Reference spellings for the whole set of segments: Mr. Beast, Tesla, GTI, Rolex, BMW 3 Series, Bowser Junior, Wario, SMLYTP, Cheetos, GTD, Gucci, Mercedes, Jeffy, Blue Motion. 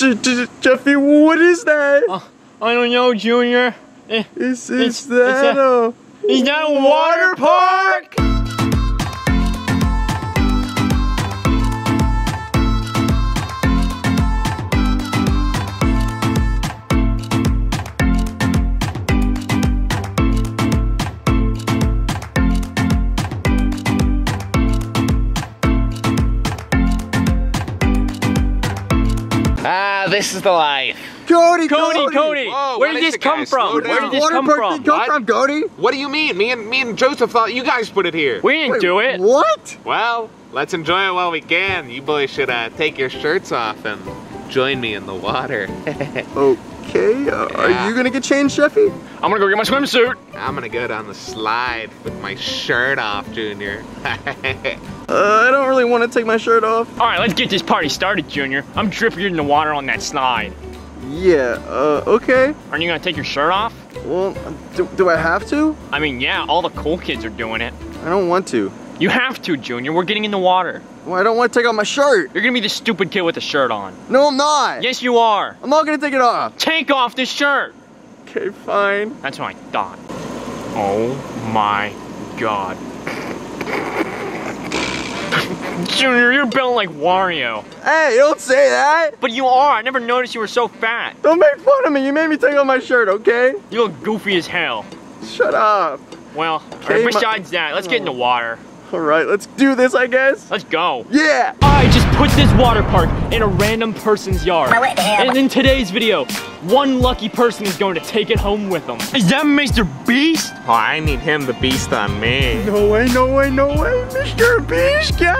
Jeffy, what is that? I don't know, Junior. Is that a water park? This is the life. Cody! Whoa, where did this come from? Where did this come from, Cody? What do you mean? Me and Joseph thought you guys put it here. We didn't do it. What? Well, let's enjoy it while we can. You boys should take your shirts off and join me in the water. Okay, are you gonna get changed, Jeffy? I'm gonna go get my swimsuit. I'm gonna go down the slide with my shirt off, Junior. I don't really want to take my shirt off. All right, let's get this party started, Junior. I'm dripping in the water on that slide. Yeah, okay. Aren't you gonna take your shirt off? Well, do I have to? I mean, yeah, all the cool kids are doing it. I don't want to. You have to, Junior. We're getting in the water. Well, I don't want to take off my shirt. You're gonna be the stupid kid with the shirt on. No, I'm not. Yes, you are. I'm not gonna take it off. Take off this shirt. Okay, fine. That's what I thought. Oh my God. Junior, you're built like Wario. Hey, don't say that. But you are. I never noticed you were so fat. Don't make fun of me. You made me take off my shirt, okay? You look goofy as hell. Shut up. Well, okay, besides that, let's get in the water. All right, let's do this, I guess. Let's go. Yeah. I just put this water park in a random person's yard. And in today's video, one lucky person is going to take it home with them. Is that Mr. Beast? Oh, I need him the beast on me. No way, no way, no way. Mr. Beast, guys.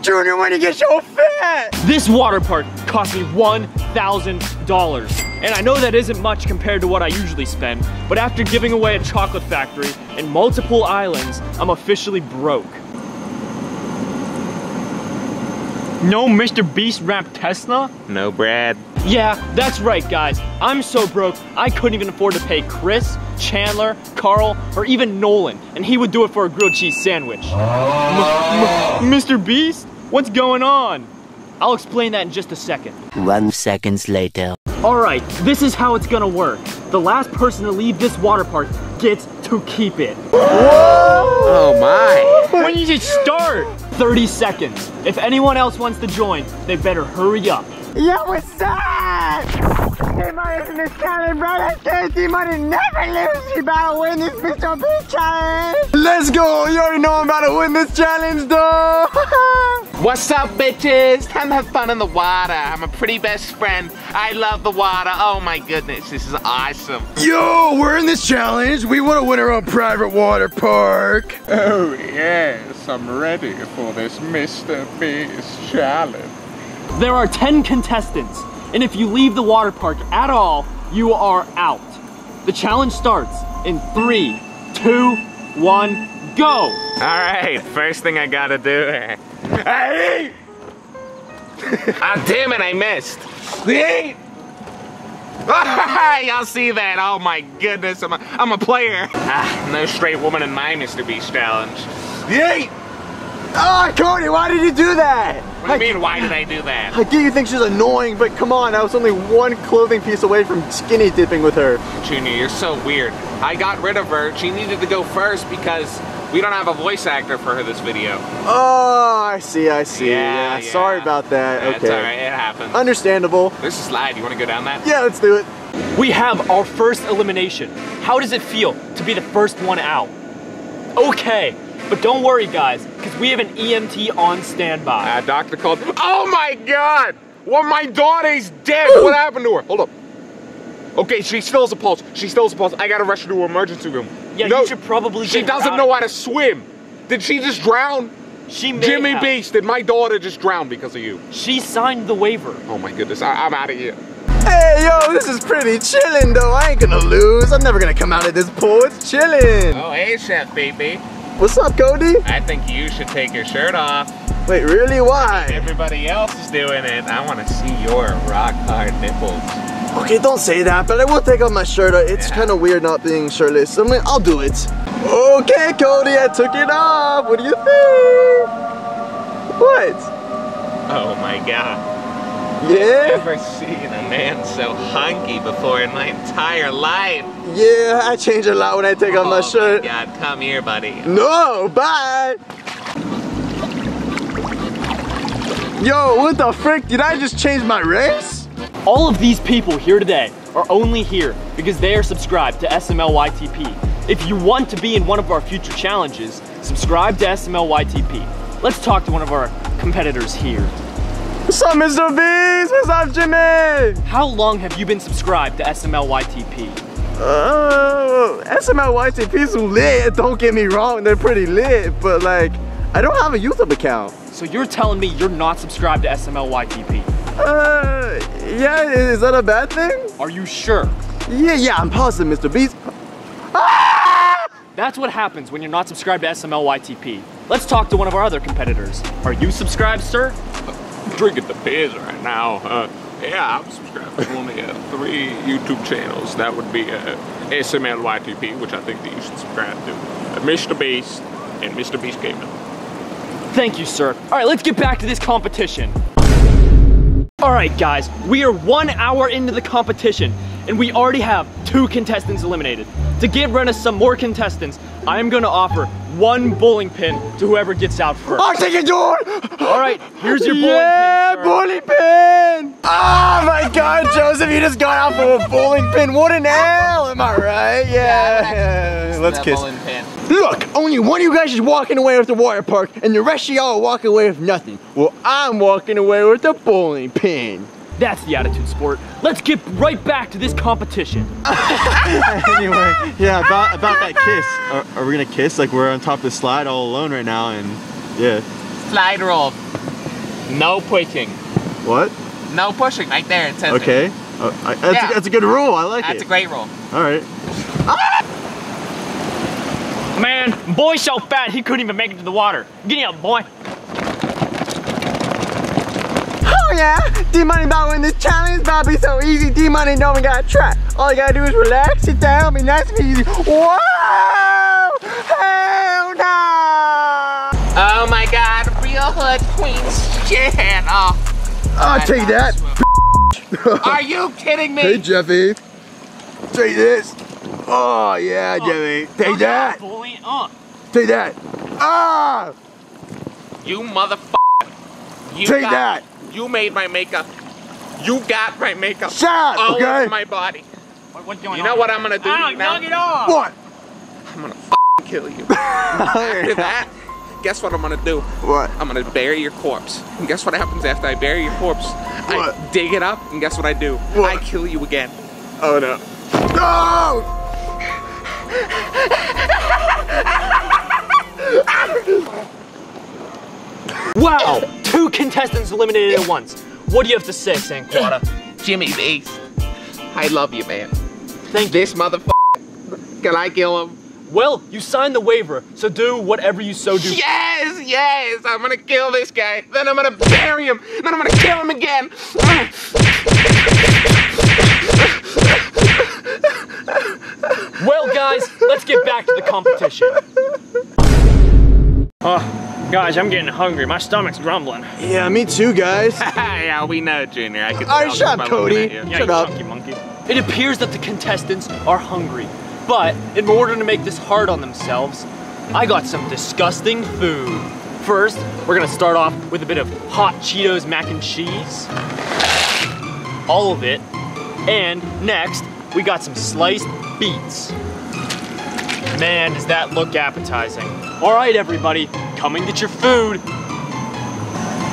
Junior, when you get so fat. This water park cost me $1,000. And I know that isn't much compared to what I usually spend, but after giving away a chocolate factory and multiple islands, I'm officially broke. No Mr. Beast wrapped Tesla? No bread. Yeah, that's right, guys. I'm so broke, I couldn't even afford to pay Chris, Chandler, Carl, or even Nolan, and he would do it for a grilled cheese sandwich. Mr. Beast, what's going on? I'll explain that in just a second. 1 second later. All right, this is how it's gonna work. The last person to leave this water park gets to keep it. Whoa! Oh my. When did you start? 30 seconds. If anyone else wants to join, they better hurry up. Yo, what's up? Team Money is in this county, brother. Team Money never lose. You about to win this Mr. Beast challenge. Let's go. You already know I'm about to win this challenge, though. What's up, bitches? Time to have fun in the water. I'm a pretty best friend. I love the water. Oh my goodness, this is awesome. Yo, we're in this challenge. We want to win our own private water park. Oh yes, I'm ready for this Mr. Beast challenge. There are 10 contestants, and if you leave the water park at all, you are out. The challenge starts in 3, 2, 1, go. All right, first thing I gotta do. Hey! Oh, damn it, I missed. See? Y'all see that? Oh my goodness, I'm a player. No straight woman in my Mr. Beast challenge. Yeet! Oh, Cody, why did you do that? What do you mean, why did I do that? I get you think she's annoying, but come on, I was only one clothing piece away from skinny dipping with her. Junior, you're so weird. I got rid of her. She needed to go first because we don't have a voice actor for her this video. Oh, I see. Yeah. Sorry about that. Yeah, okay. It's all right, it happens. Understandable. There's a slide, you wanna go down that? Yeah, let's do it. We have our first elimination. How does it feel to be the first one out? Okay, but don't worry guys, because we have an EMT on standby. Doctor called, oh my God! Well, my daughter's dead, what happened to her? Hold up. Okay, she still has a pulse. I gotta rush her to her emergency room. Yeah, no, you should probably. She doesn't know how to swim. Did she just drown? She may Jimmy have. Beast, did my daughter just drown because of you? She signed the waiver. Oh my goodness, I'm out of here. Hey, yo, this is pretty chillin' though. I ain't gonna lose. I'm never gonna come out of this pool. It's chillin'. Oh, hey, Chef baby. What's up, Cody? I think you should take your shirt off. Wait, really? Why? Everybody else is doing it. I want to see your rock hard nipples. Okay, don't say that, but I will take off my shirt. It's kind of weird not being shirtless. I mean, I'll do it. Okay, Cody, I took it off. What do you think? What? Oh my God. Yeah? I've never seen a man so hunky before in my entire life. Yeah, I change a lot when I take off my shirt. Oh my God, come here, buddy. No, bye! Yo, what the frick? Did I just change my race? All of these people here today are only here because they are subscribed to SMLYTP. If you want to be in one of our future challenges, subscribe to SMLYTP. Let's talk to one of our competitors here. What's up, Mr. Beast? What's up, Jimmy? How long have you been subscribed to SMLYTP? SMLYTP's lit, don't get me wrong, they're pretty lit, but like, I don't have a YouTube account. So you're telling me you're not subscribed to SMLYTP? Yeah, is that a bad thing? Are you sure? Yeah, I'm positive, Mr. Beast. Ah! That's what happens when you're not subscribed to SMLYTP. Let's talk to one of our other competitors. Are you subscribed, sir? I'm drinking the beers right now, Yeah, I'm subscribed to only 3 YouTube channels. That would be SMLYTP, which I think that you should subscribe to, Mr. Beast, and Mr. Beast Gaming. Thank you, sir. All right, let's get back to this competition. All right, guys, we are 1 hour into the competition, and we already have 2 contestants eliminated. To get rid of some more contestants, I'm gonna offer 1 bowling pin to whoever gets out first. I'll take it, dude! All right, here's your bowling pin. Yeah, bowling pin! Oh my God, Joseph, you just got out for a bowling pin. What in hell, am I right? Yeah. Let's kiss. Look, only one of you guys is walking away with the water park, and the rest of y'all are walking away with nothing. Well, I'm walking away with the bowling pin. That's the attitude, sport. Let's get right back to this competition. Anyway, yeah, about that kiss. Are we gonna kiss? Like, we're on top of the slide all alone right now, and yeah. Slide roll. No pushing. What? No pushing. Right there, it says it. Okay. That's a good rule. I like it. That's a great rule. All right. Man, boy's so fat he couldn't even make it to the water. Get up, boy. Oh yeah, D-Money about winning this challenge, about to be so easy. D-Money don't even gotta try. All you gotta do is relax, sit down, be nice and easy. Whoa! Hell no! Oh my God, real hood queen shit. Oh, I'll take that. Are you kidding me? Hey Jeffy, take this. Oh yeah, Jeffy, take that. Bully up. Take that. Ah! You motherfucker! Take that. You made my makeup. You got my makeup. Shut up, okay? All over my body. What's going on? You know what I'm gonna do now? Knock it off. What? I'm gonna f***ing kill you. After that, guess what I'm gonna do? What? I'm gonna bury your corpse. And guess what happens after I bury your corpse? What? I dig it up, and guess what I do? What? I kill you again. Oh no. No! Wow! 2 contestants eliminated at once. What do you have to say, Sanquata? Jimmy Beast, I love you, man. Thank this motherfucker. Can I kill him? Well, you signed the waiver, so do whatever you so do. Yes, yes! I'm gonna kill this guy, then I'm gonna bury him, then I'm gonna kill him again! Well, guys, let's get back to the competition. Guys, I'm getting hungry. My stomach's grumbling. Yeah, me too, guys. Yeah, we know, Junior. I could tell. All right, shut up, Cody. Shut up, you monkey. It appears that the contestants are hungry, but in order to make this hard on themselves, I got some disgusting food. First, we're gonna start off with a bit of hot Cheetos mac and cheese. All of it. And next, we got some sliced beets. Man, does that look appetizing. All right, everybody, come and get your food.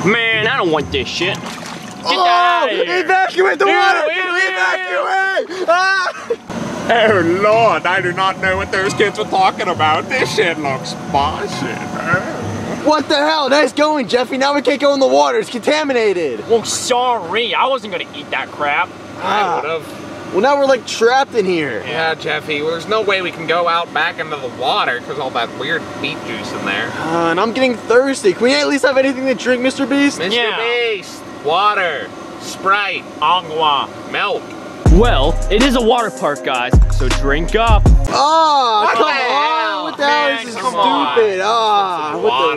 Man, I don't want this shit. Get out of here. Evacuate the water! Evacuate! Ah. Oh, Lord, I do not know what those kids were talking about. This shit looks bullshit. What the hell? Nice going, Jeffy. Now we can't go in the water. It's contaminated. Well, sorry. I wasn't going to eat that crap. I would've. Well, now we're like trapped in here. Yeah, Jeffy, well, there's no way we can go out back into the water because all that weird beet juice in there. And I'm getting thirsty. Can we at least have anything to drink, Mr. Beast? Mr. Beast, water, Sprite, agua, milk. Well, it is a water park, guys, so drink up. Oh, what come on. What the hell? This is stupid. Ah, what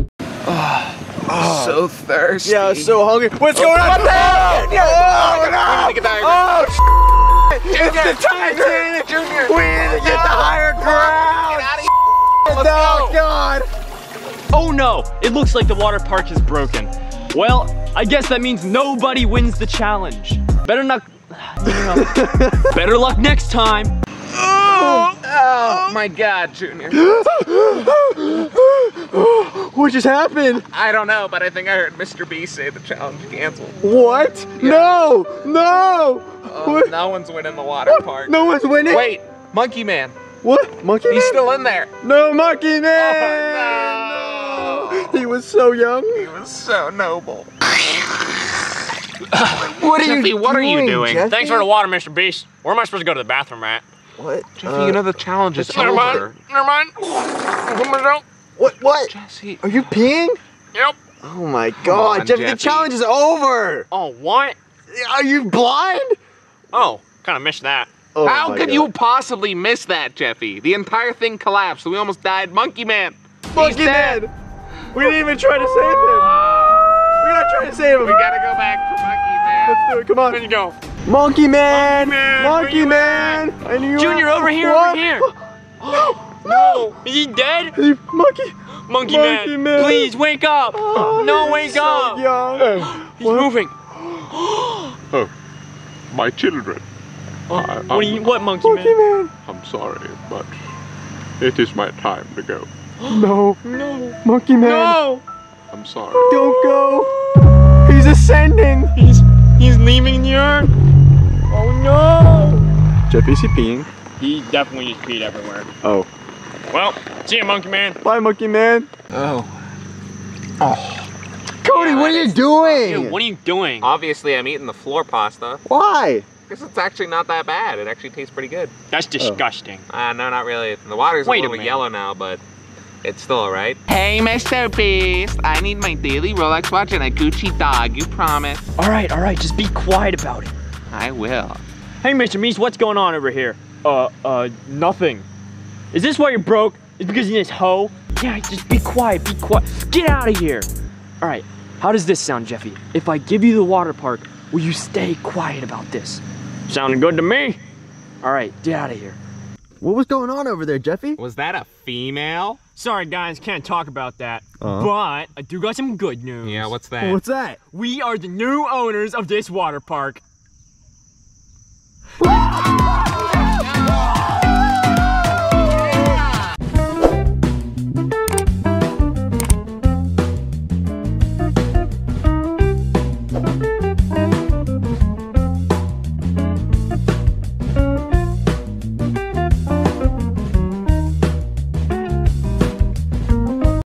the what? I'm so thirsty. Yeah, I'm so hungry. What's going on? What the hell? Oh, no! It's the Titanic! Junior. We need to get the higher ground! Get out of here! No, God! Oh no! It looks like the water park is broken. Well, I guess that means nobody wins the challenge. Better not. Better luck next time. Oh my God, Junior. What just happened? I don't know, but I think I heard Mr. Beast say the challenge canceled. What? Yeah. No! No! No one's winning the water park. No one's winning? Wait, Monkey Man. What? Monkey Man? He's still in there. No, Monkey Man! Oh, no. He was so young. He was so noble. What are you doing? Jeffy? Thanks for the water, Mr. Beast. Where am I supposed to go to the bathroom at? What? Jeffy, you know the challenge is over. Never mind. What? Jesse. Are you peeing? Yep. Oh my God, on, Jeffy, Jeffy, the challenge is over. Oh, what? Are you blind? Oh, kind of missed that. Oh, how could you possibly miss that, Jeffy? The entire thing collapsed, so we almost died. Monkey Man. Monkey Man. We didn't even try to save him. We're not trying to save him. We gotta go back for Monkey Man. Let's do it. Come on. There you go. Monkey Man. Monkey Man. I knew you. Junior, over here. Over here. No. Is he dead? Monkey Man. Please wake up. No, wake up. He's moving. Oh, my children. What, Monkey Man? I'm sorry, but it is my time to go. No. No. Monkey Man. No. I'm sorry. Don't go. He's ascending. He's leaving the earth. Oh no. Jeffy, is he peeing? He definitely just peed everywhere. Oh. Well, see you, Monkey Man. Bye, Monkey Man. Oh. Cody, yeah, what are you doing? Dude, what are you doing? Obviously, I'm eating the floor pasta. Why? Because it's actually not that bad. It actually tastes pretty good. That's disgusting. No, not really. The water's a little yellow now, but it's still alright. Hey, Mr. Beast, I need my daily Rolex watch and a Gucci dog, you promise? Alright, just be quiet about it. I will. Hey, Mr. Beast, what's going on over here? Nothing. Is this why you're broke? It's because you're this hoe? Yeah, just be quiet. Get out of here! Alright, how does this sound, Jeffy? If I give you the water park, will you stay quiet about this? Sounding good to me. Alright, get out of here. What was going on over there, Jeffy? Was that a female? Sorry guys, can't talk about that, but I do got some good news. Yeah, what's that? What's that? We are the new owners of this water park.